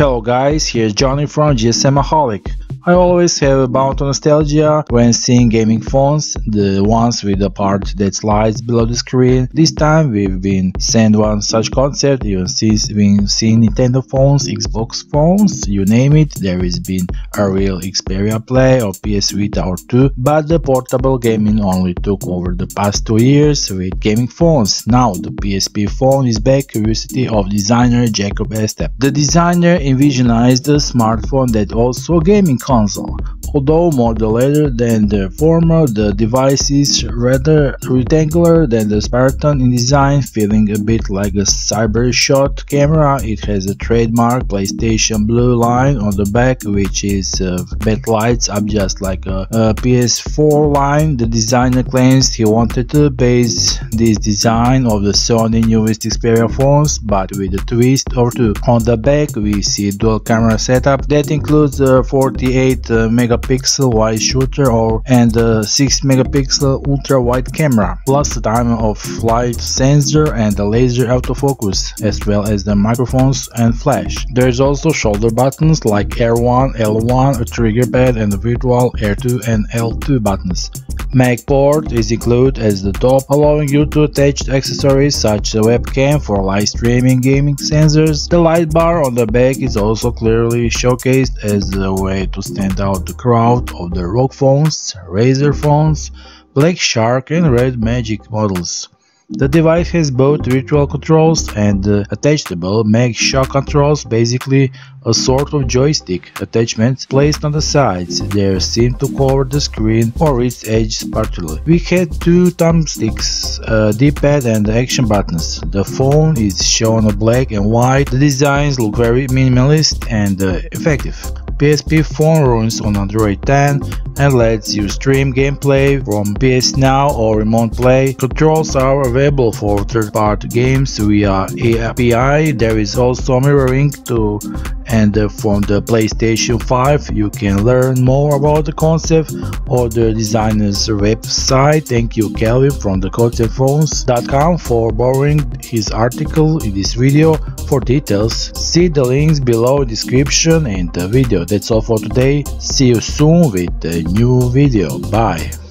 Hello guys, here's Johnny from GSMaholic. I always have a bout of nostalgia when seeing gaming phones, the ones with the part that slides below the screen. This time we've been sent one such concept, even since we've seen Nintendo phones, Xbox phones, you name it. There has been a real Xperia Play or PS Vita or 2, but the portable gaming only took over the past 2 years with gaming phones. Now the PSP phone is back, curiosity of designer Jacob Estep. The designer envisioned a smartphone that also gaming console. Although more the latter than the former, the device is rather rectangular than the Spartan in design, feeling a bit like a Cyber Shot camera. It has a trademark PlayStation blue line on the back, which is bat lights up just like a PS4 line. The designer claims he wanted to base this design of the Sony newest Xperia phones, but with a twist or two. On the back we see dual camera setup that includes a 48 megapixel wide shooter and a 6 megapixel ultra wide camera, plus the time of flight sensor and the laser autofocus, as well as the microphones and flash. There's also shoulder buttons like R1, L1, a trigger pad and a virtual R2 and L2 buttons. Mag port is included as the top, allowing you to attach accessories such as a webcam for live streaming, gaming sensors. The light bar on the back is also clearly showcased as a way to stand out the crowd of the ROG phones, Razer phones, Black Shark and Red Magic models. The device has both virtual controls and attachable Mag-Shock controls, basically a sort of joystick attachments placed on the sides. They seem to cover the screen or its edge partially. We had two thumbsticks, a D-pad and action buttons. The phone is shown in black and white. The designs look very minimalist and effective. PSP phone runs on Android 10 and lets you stream gameplay from PS Now or Remote Play. Controls are available for third-party games via API. There is also mirroring to and from the PlayStation 5. You can learn more about the concept on the designer's website. Thank you Kelvin from the concept-phones.com for borrowing his article in this video. For details, see the links below description and the video. That's all for today. See you soon with a new video. Bye.